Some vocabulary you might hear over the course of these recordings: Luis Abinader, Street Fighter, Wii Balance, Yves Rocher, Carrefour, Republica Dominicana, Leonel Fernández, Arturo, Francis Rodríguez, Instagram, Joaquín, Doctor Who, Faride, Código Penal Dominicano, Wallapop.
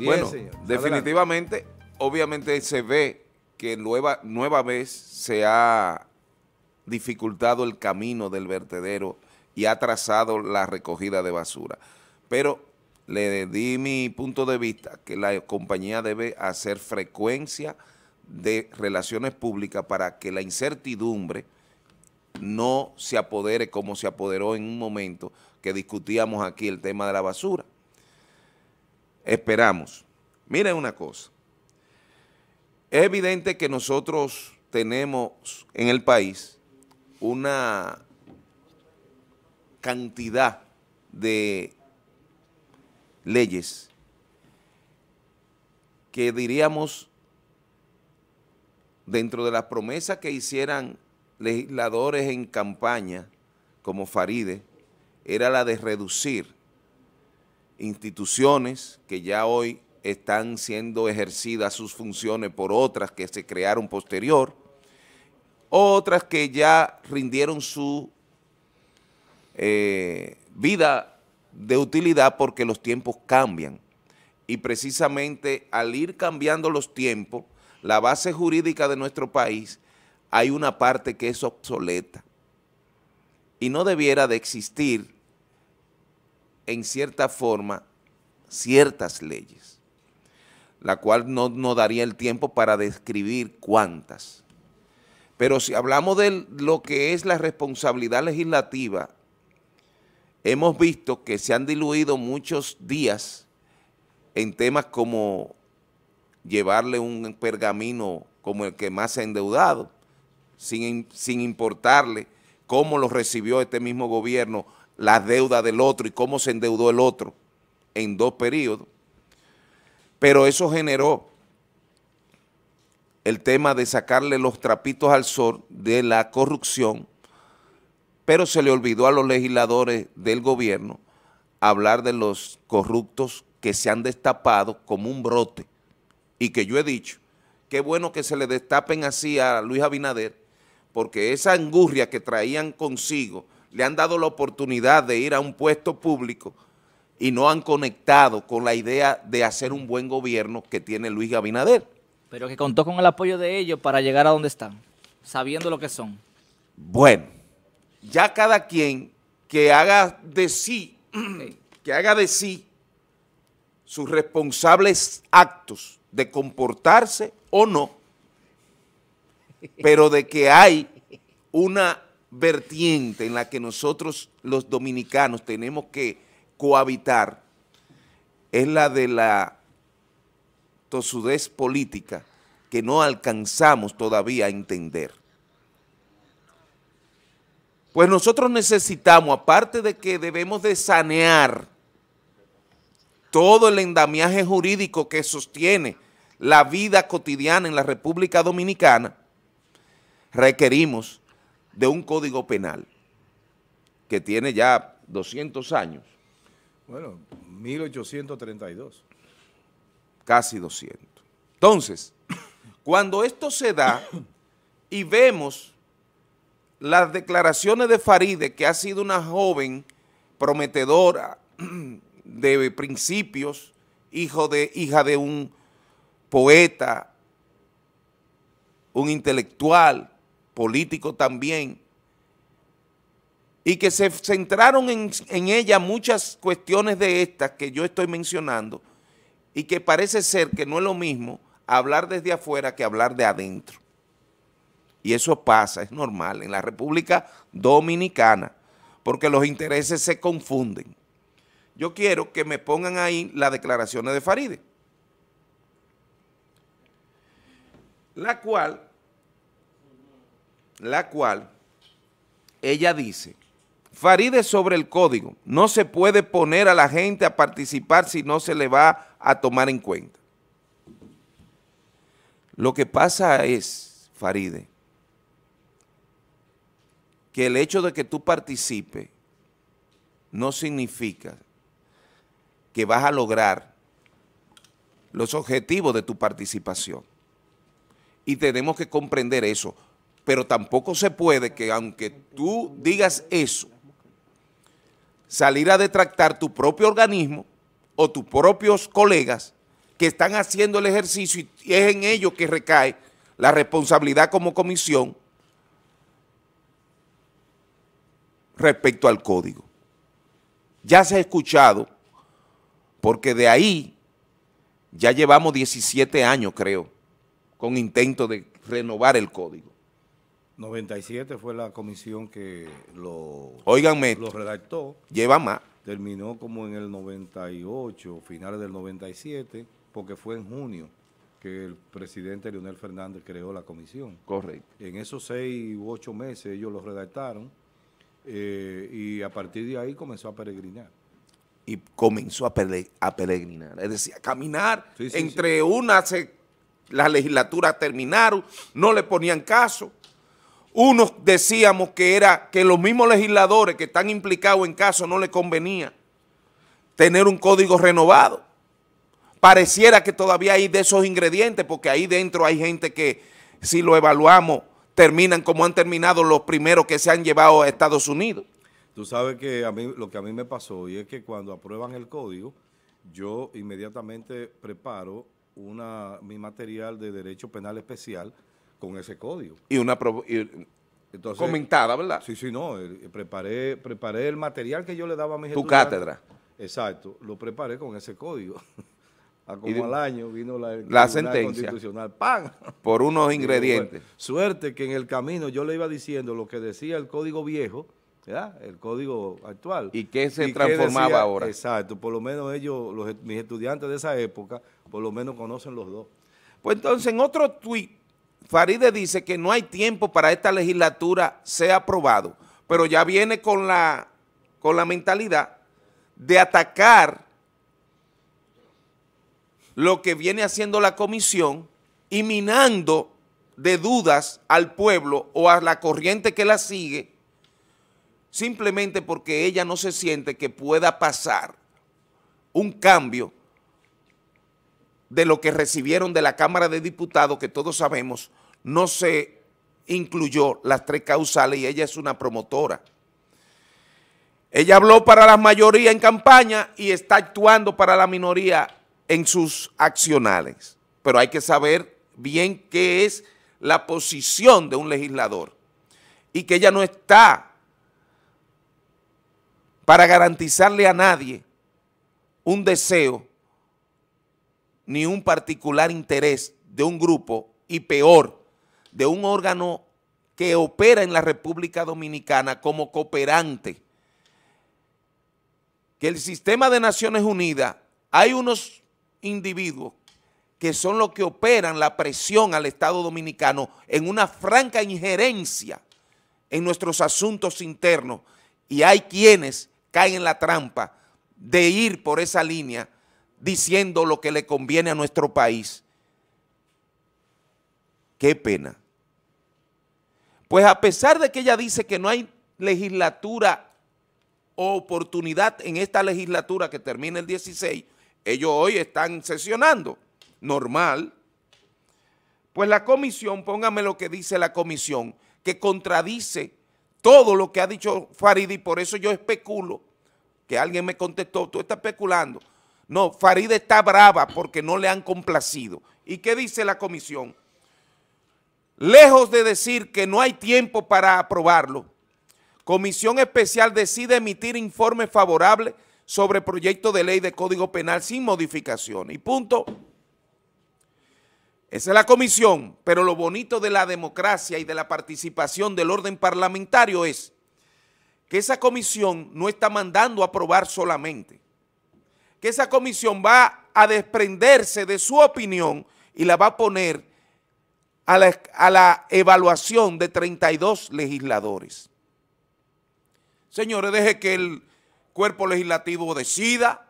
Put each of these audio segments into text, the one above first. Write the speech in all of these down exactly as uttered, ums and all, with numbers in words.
Bien, bueno, señor. Definitivamente, adelante. Obviamente se ve que nueva, nueva vez se ha dificultado el camino del vertedero y ha trazado la recogida de basura. Pero le di mi punto de vista, que la compañía debe hacer frecuencia de relaciones públicas para que la incertidumbre no se apodere como se apoderó en un momento que discutíamos aquí el tema de la basura. Esperamos. Miren una cosa. Es evidente que nosotros tenemos en el país una cantidad de leyes que diríamos dentro de las promesas que hicieran legisladores en campaña como Faride, era la de reducir instituciones que ya hoy están siendo ejercidas sus funciones por otras que se crearon posterior, otras que ya rindieron su eh, vida de utilidad porque los tiempos cambian. Y precisamente al ir cambiando los tiempos, la base jurídica de nuestro país, hay una parte que es obsoleta y no debiera de existir en cierta forma ciertas leyes, la cual no nos daría el tiempo para describir cuántas. Pero si hablamos de lo que es la responsabilidad legislativa, hemos visto que se han diluido muchos días en temas como llevarle un pergamino como el que más se ha endeudado, sin, sin importarle cómo lo recibió este mismo gobierno, la deuda del otro y cómo se endeudó el otro en dos periodos. Pero eso generó el tema de sacarle los trapitos al sol de la corrupción, pero se le olvidó a los legisladores del gobierno hablar de los corruptos que se han destapado como un brote. Y que yo he dicho, qué bueno que se le destapen así a Luis Abinader, porque esa angurria que traían consigo, le han dado la oportunidad de ir a un puesto público y no han conectado con la idea de hacer un buen gobierno que tiene Luis Abinader. Pero que contó con el apoyo de ellos para llegar a donde están, sabiendo lo que son. Bueno, ya cada quien que haga de sí, que haga de sí sus responsables actos, de comportarse o no, pero de que hay una vertiente en la que nosotros los dominicanos tenemos que cohabitar, es la de la tosudez política que no alcanzamos todavía a entender. Pues nosotros necesitamos, aparte de que debemos de sanear todo el endamiaje jurídico que sostiene la vida cotidiana en la República Dominicana, requerimos de un Código Penal que tiene ya doscientos años. Bueno, mil ochocientos treinta y dos. Casi doscientos. Entonces, cuando esto se da y vemos las declaraciones de Faride, que ha sido una joven prometedora, de principios, hijo de, hija de un poeta, un intelectual, político también, y que se centraron en, en ella muchas cuestiones de estas que yo estoy mencionando, y que parece ser que no es lo mismo hablar desde afuera que hablar de adentro. Y eso pasa, es normal, en la República Dominicana, porque los intereses se confunden. Yo quiero que me pongan ahí las declaraciones de Faride, la cual, la cual, ella dice, Faride sobre el código, no se puede poner a la gente a participar si no se le va a tomar en cuenta. Lo que pasa es, Faride, que el hecho de que tú participes no significa que vas a lograr los objetivos de tu participación. Y tenemos que comprender eso, pero tampoco se puede que aunque tú digas eso, salir a detractar tu propio organismo o tus propios colegas que están haciendo el ejercicio y es en ellos que recae la responsabilidad como comisión respecto al código. Ya se ha escuchado, porque de ahí ya llevamos diecisiete años, creo, con intento de renovar el código. noventa y siete fue la comisión que lo, Óiganme, lo redactó. Lleva más. Terminó como en el noventa y ocho, finales del noventa y siete, porque fue en junio que el presidente Leonel Fernández creó la comisión. Correcto. En esos seis u ocho meses ellos lo redactaron eh, y a partir de ahí comenzó a peregrinar. Y comenzó a, pere a peregrinar, es decir, a caminar sí, sí, entre sí. una, se, las legislaturas terminaron, no le ponían caso. Unos decíamos que era que los mismos legisladores que están implicados en casos no les convenía tener un código renovado. Pareciera que todavía hay de esos ingredientes, porque ahí dentro hay gente que, si lo evaluamos, terminan como han terminado los primeros que se han llevado a Estados Unidos. Tú sabes que a mí, lo que a mí me pasó, y es que cuando aprueban el código, yo inmediatamente preparo una, mi material de Derecho Penal Especial con ese código. Y una y, Entonces, comentada, ¿verdad? Sí, sí, no. Eh, preparé, preparé el material que yo le daba a mis estudiantes. Tu cátedra. Exacto. Lo preparé con ese código. A como y, al año vino la, la sentencia constitucional. ¡Pam! Por unos ingredientes. Bueno, suerte que en el camino yo le iba diciendo lo que decía el código viejo, ¿verdad? El código actual. ¿Y qué se y transformaba qué ahora? Exacto. Por lo menos ellos, los, mis estudiantes de esa época, por lo menos conocen los dos. Pues entonces, en otro tuit, Faride dice que no hay tiempo para esta legislatura sea aprobado, pero ya viene con la, con la mentalidad de atacar lo que viene haciendo la comisión y minando de dudas al pueblo o a la corriente que la sigue, simplemente porque ella no se siente que pueda pasar un cambio de lo que recibieron de la Cámara de Diputados, que todos sabemos, no se incluyó las tres causales y ella es una promotora. Ella habló para la mayoría en campaña y está actuando para la minoría en sus accionales. Pero hay que saber bien qué es la posición de un legislador y que ella no está para garantizarle a nadie un deseo ni un particular interés de un grupo y peor, de un órgano que opera en la República Dominicana como cooperante. Que el sistema de Naciones Unidas, hay unos individuos que son los que operan la presión al Estado Dominicano en una franca injerencia en nuestros asuntos internos y hay quienes caen en la trampa de ir por esa línea diciendo lo que le conviene a nuestro país. ¡Qué pena! Pues a pesar de que ella dice que no hay legislatura o oportunidad en esta legislatura que termina el dieciséis, ellos hoy están sesionando, normal. Pues la comisión, póngame lo que dice la comisión, que contradice todo lo que ha dicho Faride, y por eso yo especulo, que alguien me contestó, tú estás especulando. No, Faride está brava porque no le han complacido. ¿Y qué dice la comisión? Lejos de decir que no hay tiempo para aprobarlo, Comisión Especial decide emitir informe favorable sobre proyecto de ley de Código Penal sin modificación. Y punto. Esa es la comisión, pero lo bonito de la democracia y de la participación del orden parlamentario es que esa comisión no está mandando a aprobar solamente, que esa comisión va a desprenderse de su opinión y la va a poner a la, a la evaluación de treinta y dos legisladores. Señores, deje que el cuerpo legislativo decida.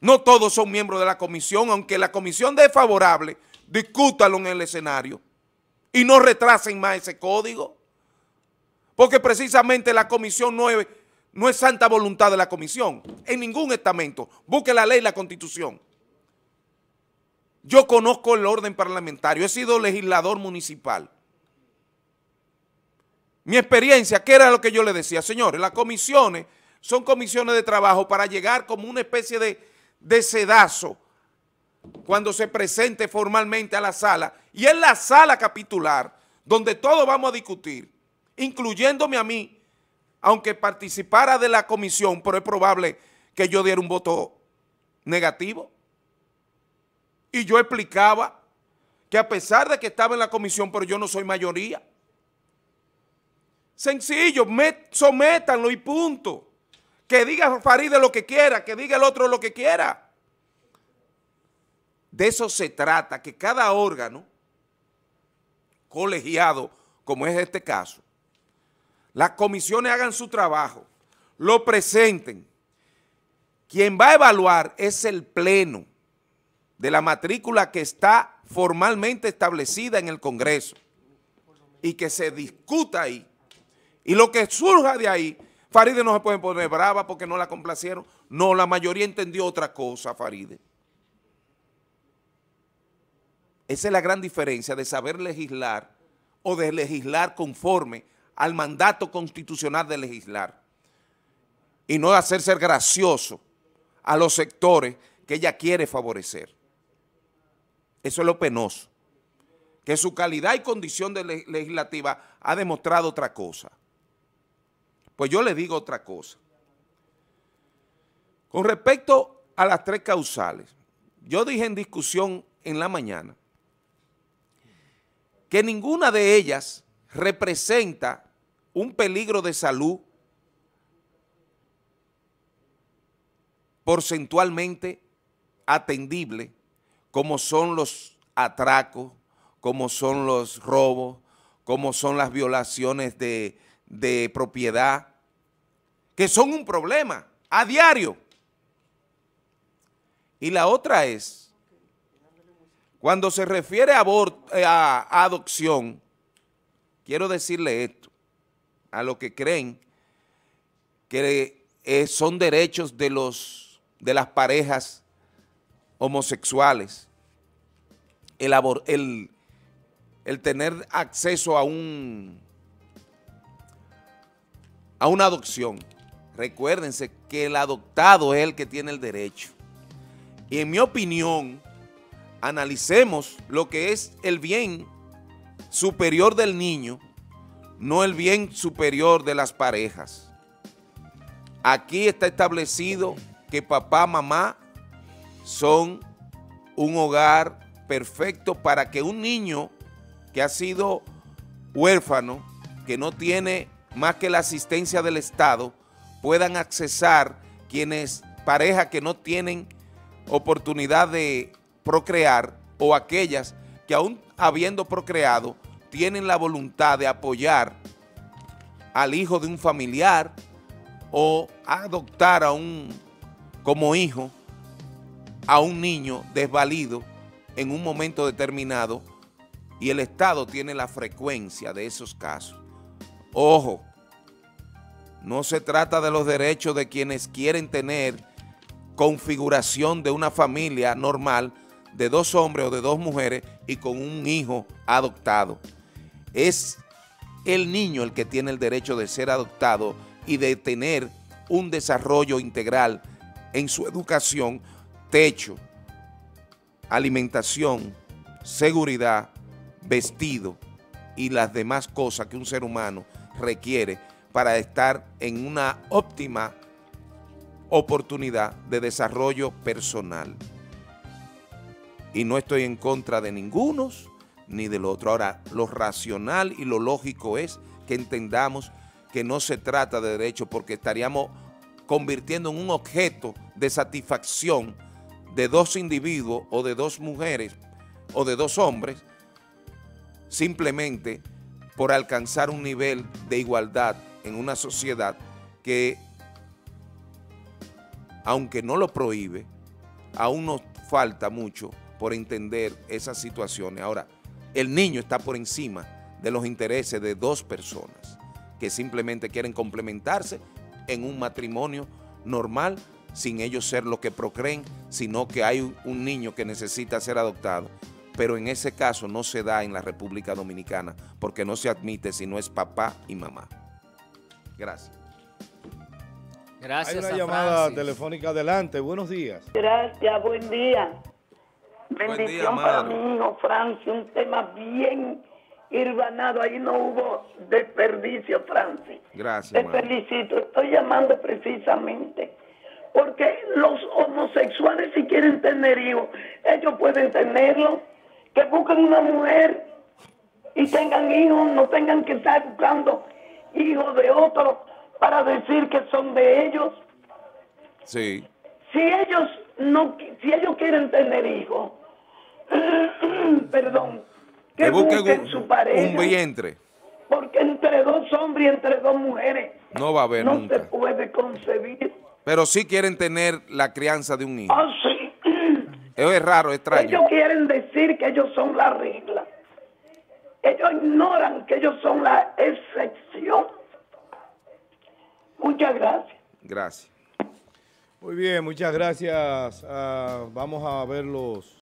No todos son miembros de la comisión, aunque la comisión dé favorable, discútalo en el escenario y no retrasen más ese código, porque precisamente la comisión no es... No es santa voluntad de la comisión, en ningún estamento. Busque la ley y la constitución. Yo conozco el orden parlamentario, he sido legislador municipal. Mi experiencia, ¿qué era lo que yo le decía? Señores, las comisiones son comisiones de trabajo para llegar como una especie de, de sedazo cuando se presente formalmente a la sala, y en la sala capitular, donde todos vamos a discutir, incluyéndome a mí, aunque participara de la comisión, pero es probable que yo diera un voto negativo. Y yo explicaba que a pesar de que estaba en la comisión, pero yo no soy mayoría. Sencillo, sométanlo y punto. Que diga Faride lo que quiera, que diga el otro lo que quiera. De eso se trata, que cada órgano colegiado, como es este caso, las comisiones hagan su trabajo, lo presenten. Quien va a evaluar es el pleno de la matrícula que está formalmente establecida en el Congreso y que se discuta ahí. Y lo que surja de ahí, Faride no se puede poner brava porque no la complacieron. No, la mayoría entendió otra cosa, Faride. Esa es la gran diferencia de saber legislar o de legislar conforme al mandato constitucional de legislar y no hacerse gracioso a los sectores que ella quiere favorecer. Eso es lo penoso, que su calidad y condición de leg- legislativa ha demostrado otra cosa. Pues yo le digo otra cosa. Con respecto a las tres causales, yo dije en discusión en la mañana que ninguna de ellas representa un peligro de salud porcentualmente atendible, como son los atracos, como son los robos, como son las violaciones de, de propiedad, que son un problema a diario. Y la otra es, cuando se refiere a, a, a adopción, quiero decirle esto a los que creen que eh, son derechos de, los, de las parejas homosexuales el, el, el tener acceso a, un, a una adopción. Recuérdense que el adoptado es el que tiene el derecho. Y en mi opinión, analicemos lo que es el bien superior del niño, no el bien superior de las parejas. Aquí está establecido que papá, mamá son un hogar perfecto para que un niño que ha sido huérfano, que no tiene más que la asistencia del Estado, puedan accesar quienes, parejas que no tienen oportunidad de procrear o aquellas que aún habiendo procreado, tienen la voluntad de apoyar al hijo de un familiar o adoptar a un, como hijo a un niño desvalido en un momento determinado, y el Estado tiene la frecuencia de esos casos. Ojo, no se trata de los derechos de quienes quieren tener configuración de una familia normal de dos hombres o de dos mujeres y con un hijo adoptado. Es el niño el que tiene el derecho de ser adoptado y de tener un desarrollo integral en su educación, techo, alimentación, seguridad, vestido y las demás cosas que un ser humano requiere para estar en una óptima oportunidad de desarrollo personal. Y no estoy en contra de ninguno ni del otro. Ahora, lo racional y lo lógico es que entendamos que no se trata de derecho, porque estaríamos convirtiendo en un objeto de satisfacción de dos individuos o de dos mujeres o de dos hombres simplemente por alcanzar un nivel de igualdad en una sociedad que, aunque no lo prohíbe, aún nos falta mucho por entender esas situaciones. Ahora, el niño está por encima de los intereses de dos personas que simplemente quieren complementarse en un matrimonio normal, sin ellos ser los que procreen, sino que hay un niño que necesita ser adoptado. Pero en ese caso no se da en la República Dominicana, porque no se admite si no es papá y mamá. Gracias. Gracias. Hay una llamada telefónica. Adelante, buenos días. Gracias, buen día. bendición día, para mi hijo Francis, un tema bien irvanado, ahí no hubo desperdicio, Francis. Gracias. Te madre. felicito, estoy llamando precisamente porque los homosexuales, si quieren tener hijos, ellos pueden tenerlo, que busquen una mujer y tengan hijos, no tengan que estar buscando hijos de otros para decir que son de ellos. Sí. Si ellos no, si ellos quieren tener hijos, perdón, que, que busquen, busquen un, su pareja, un vientre, porque entre dos hombres y entre dos mujeres no va a haber, no nunca se puede concebir. Pero sí quieren tener la crianza de un niño. Oh, sí. Eso es raro, extraño. Ellos quieren decir que ellos son la regla. Ellos ignoran que ellos son la excepción. Muchas gracias. Gracias. Muy bien, muchas gracias. Uh, vamos a ver los...